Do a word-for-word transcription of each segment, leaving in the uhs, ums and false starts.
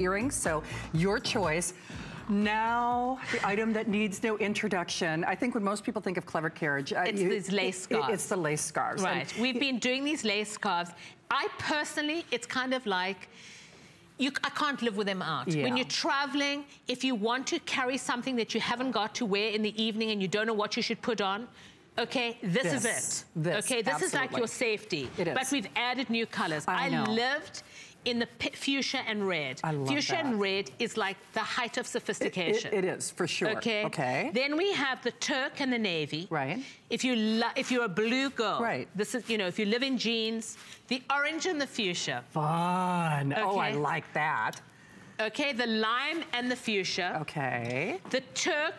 Earrings, so your choice. Now, the item that needs no introduction. I think when most people think of Clever Carriage, uh, it's you, these lace scarves. It, it's the lace scarves. Right. And We've been doing these lace scarves. I personally, it's kind of like, you, I can't live with them out. Yeah. When you're traveling, if you want to carry something that you haven't got to wear in the evening and you don't know what you should put on, okay, this, this is it. This, okay, this absolutely. is like your safety. It is. But we've added new colors. I, I lived in the fuchsia and red. I love fuchsia that. and red is like the height of sophistication. It, it, it is, for sure. Okay. Okay. Then we have the Turk and the navy. Right. If you lo if you're a blue girl, right. This is, you know, if you live in jeans, the orange and the fuchsia. Fun. Okay. Oh, I like that. Okay, the lime and the fuchsia. Okay. The Turk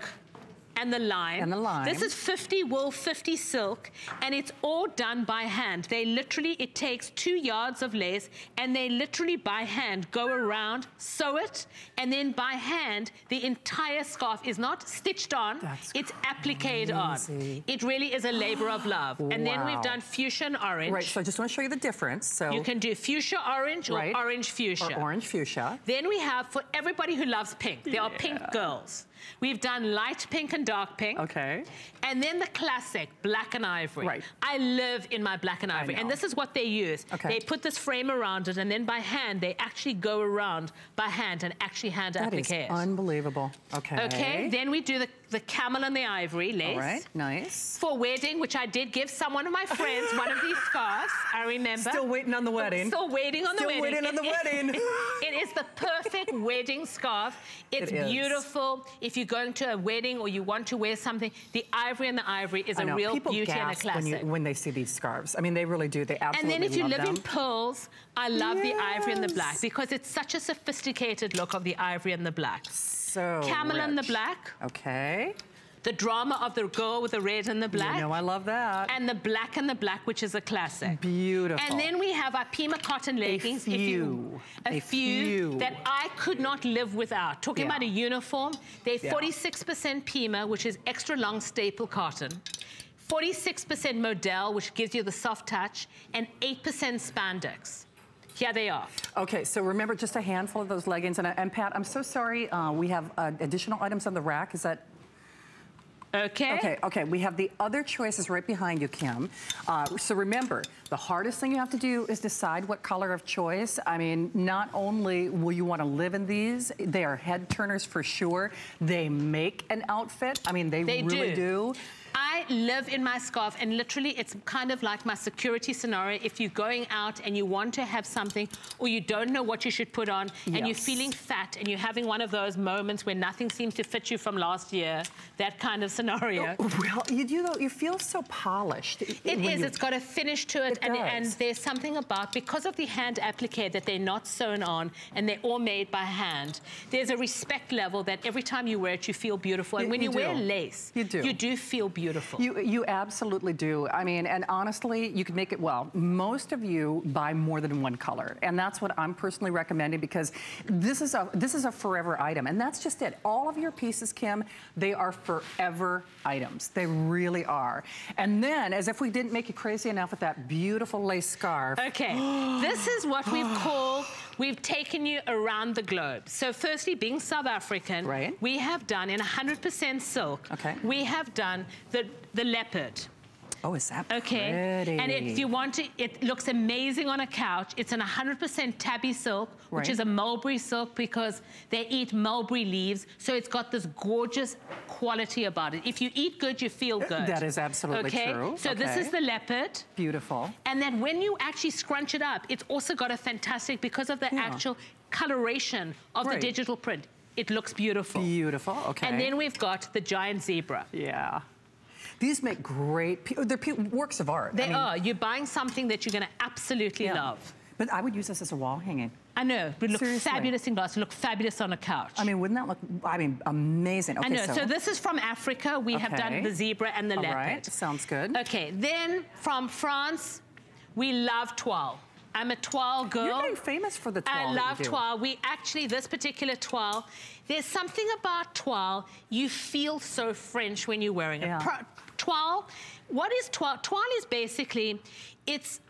and the lime. And the lime. This is fifty wool, fifty silk, and it's all done by hand. They literally, it takes two yards of lace, and they literally by hand go around, sew it, and then by hand, the entire scarf is not stitched on, That's it's appliqued on. It really is a labor of love. And wow. then we've done fuchsia and orange. Right, so I just want to show you the difference. So you can do fuchsia orange or right. orange fuchsia. Or orange fuchsia. Then we have, for everybody who loves pink, there yeah. are pink girls. We've done light pink and dark pink. Okay. And then the classic, black and ivory. Right. I live in my black and ivory. And this is what they use. Okay. They put this frame around it, and then by hand, they actually go around by hand and actually hand applique. That is it. Unbelievable. Okay. Okay, then we do the, the camel and the ivory lace. All right, nice. For wedding, which I did give someone of my friends one of these scarves, I remember. Still waiting on the wedding. Still waiting on the Still wedding. Still waiting on the wedding. It, it, it is the perfect wedding scarf. It's it beautiful. If you're going to a wedding or you want to wear something, the ivory and the ivory is a real People beauty and a classic. When, you, when they see these scarves, I mean, they really do. They absolutely love them. And then if you live them. in pearls, I love yes. the ivory and the black because it's such a sophisticated look of the ivory and the black. So camel rich. and the black. Okay. The drama of the girl with the red and the black. You know, I love that. And the black and the black, which is a classic. Beautiful. And then we have our Pima cotton leggings. A few. If you, a, a few, few that I could not live without. Talking yeah. about a uniform, they're forty-six percent yeah. Pima, which is extra long staple cotton. forty-six percent Modal, which gives you the soft touch. And eight percent spandex. Yeah, they are. Okay, so remember just a handful of those leggings. And, and Pat, I'm so sorry, uh, we have uh, additional items on the rack. Is that... Okay. Okay, okay, we have the other choices right behind you, Kim. Uh, so remember, the hardest thing you have to do is decide what color of choice. I mean, not only will you want to live in these, they are head turners for sure. They make an outfit. I mean, they, they really do. do. I live in my scarf, and literally it's kind of like my security scenario. If you're going out and you want to have something, or you don't know what you should put on, yes. and you're feeling fat, and you're having one of those moments where nothing seems to fit you from last year, that kind of scenario. Oh, well, you do though, you feel so polished. It is, you... it's got a finish to it, it and, and there's something about, because of the hand applique that they're not sewn on, and they're all made by hand, there's a respect level that every time you wear it, you feel beautiful. And you, when you, you wear lace, you do, you do feel beautiful. Beautiful. You, you absolutely do. I mean, and honestly, you can make it, well, most of you buy more than one color. And that's what I'm personally recommending because this is a, this is a forever item. And that's just it. All of your pieces, Kim, they are forever items. They really are. And then, as if we didn't make you crazy enough with that beautiful lace scarf. Okay, this is what we've called, we've taken you around the globe. So firstly, being South African, right. we have done in one hundred percent silk, okay. we have done The, the leopard. Oh, is that okay. pretty? And if you want to, it looks amazing on a couch. It's an one hundred percent tabby silk, right. which is a mulberry silk because they eat mulberry leaves. So it's got this gorgeous quality about it. If you eat good, you feel good. That is absolutely okay? true. So okay. this is the leopard. Beautiful. And then when you actually scrunch it up, it's also got a fantastic, because of the yeah. actual coloration of right. the digital print, it looks beautiful. Beautiful, okay. And then we've got the giant zebra. Yeah. These make great, they're works of art. They I mean, are. You're buying something that you're going to absolutely yeah. love. But I would use this as a wall hanging. I know. It would look Seriously. fabulous in glass. It would look fabulous on a couch. I mean, wouldn't that look, I mean, amazing. Okay, I know. So, so this is from Africa. We okay. have done the zebra and the All leopard. All right. Sounds good. Okay. Then from France, we love toile. I'm a toile girl. You're very famous for the toile. I love toile. We actually, this particular toile, there's something about toile. You feel so French when you're wearing it. Yeah. Toile, what is toile? Toile is basically, it's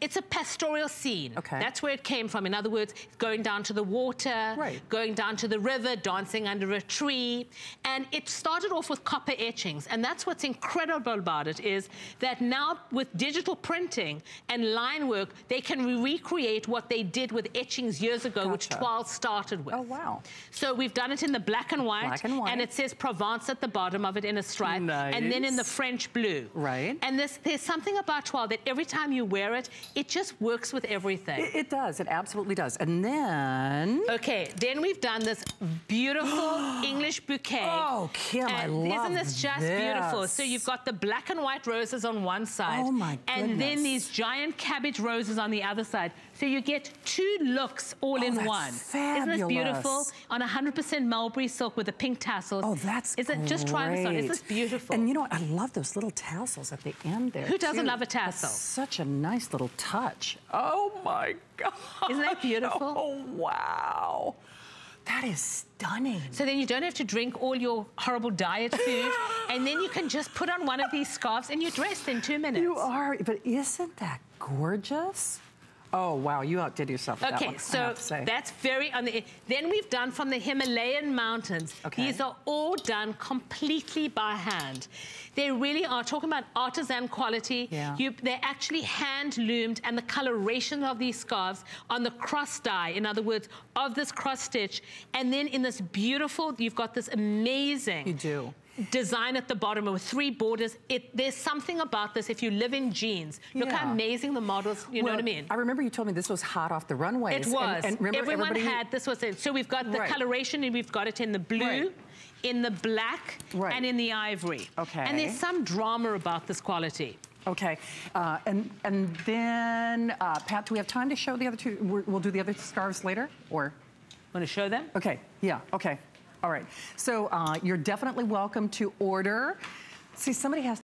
it's a pastoral scene. Okay. That's where it came from. In other words, going down to the water, right. going down to the river, dancing under a tree. And it started off with copper etchings. And that's what's incredible about it is that now with digital printing and line work, they can re recreate what they did with etchings years ago, gotcha. Which Twal started with. Oh, wow. So we've done it in the black and white. Black and white. And it says Provence at the bottom of it in a stripe. Nice. And then in the French blue. Right. And this, there's something about Twal that every time you wear it, it just works with everything. It, it does. It absolutely does. And then... Okay, then we've done this beautiful English bouquet. Oh, Kim, I love this. Isn't this just this. beautiful? So you've got the black and white roses on one side. Oh, my goodness. And then these giant cabbage roses on the other side. So you get two looks all oh, in that's one. Fabulous. Isn't this beautiful? On one hundred percent mulberry silk with the pink tassels. Oh, that's Is it Just try this on. Isn't this beautiful? And you know what? I love those little tassels at the end there. Who doesn't too? love a tassel? That's such a nice little touch. Oh, my God. Isn't that beautiful? Oh, wow. That is stunning. So then you don't have to drink all your horrible diet food. And then you can just put on one of these scarves and you're dressed in two minutes. You are. But isn't that gorgeous? Oh, wow, you outdid yourself with okay, that so that's very... On the, then we've done from the Himalayan mountains. Okay. These are all done completely by hand. They really are talking about artisan quality. Yeah. You, they're actually hand-loomed, and the coloration of these scarves on the cross dye, in other words, of this cross-stitch, and then in this beautiful... You've got this amazing... You do. Design at the bottom with three borders. It, there's something about this. If you live in jeans, yeah. look how amazing the models. You well, know what I mean? I remember you told me this was hot off the runway. It was. And, and Everyone had this was it. So we've got the right. coloration, and we've got it in the blue. Right. In the black right. and in the ivory. Okay. And there's some drama about this quality. Okay. Uh, and and then uh, Pat, do we have time to show the other two? We're, we'll do the other scarves later, or want to show them? Okay. Yeah. Okay. All right, so uh, you're definitely welcome to order. See, somebody has